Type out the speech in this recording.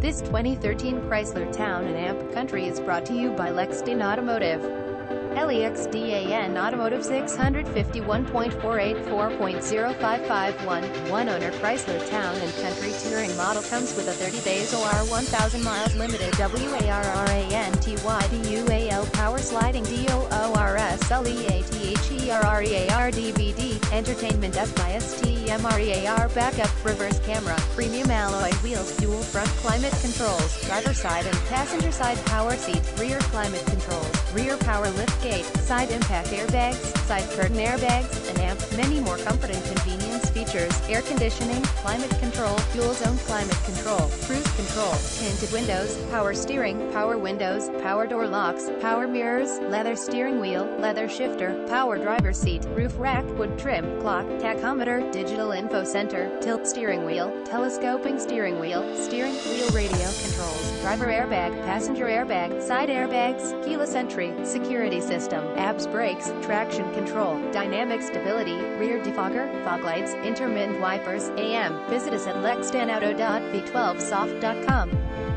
This 2013 Chrysler Town & Country is brought to you by Lexdan Automotive. Lexdan Automotive 651.484.0551, one-owner Chrysler Town & Country Touring model comes with a 30-days or 1,000 miles limited warranty, power sliding DORS, LEATHERRAR DVD, entertainment system, backup reverse camera, premium alloy wheels, dual front climate controls, driver side and passenger side power seat, rear climate controls, rear power lift gate, side impact airbags, side curtain airbags, and many more comfort and convenience features, air conditioning, climate control, dual zone climate control, cruise control, tinted windows, power steering, power windows, power door locks, power mirrors, leather steering wheel, leather shifter, power driver seat, roof rack, wood trim, clock, tachometer, digital info center, tilt steering wheel, telescoping steering wheel radio controls, driver airbag, passenger airbag, side airbags, keyless entry, security system, ABS brakes, traction control, dynamic stability, rear defogger, fog lights, intermittent wipers, Visit us at lexdanauto.v12soft.com.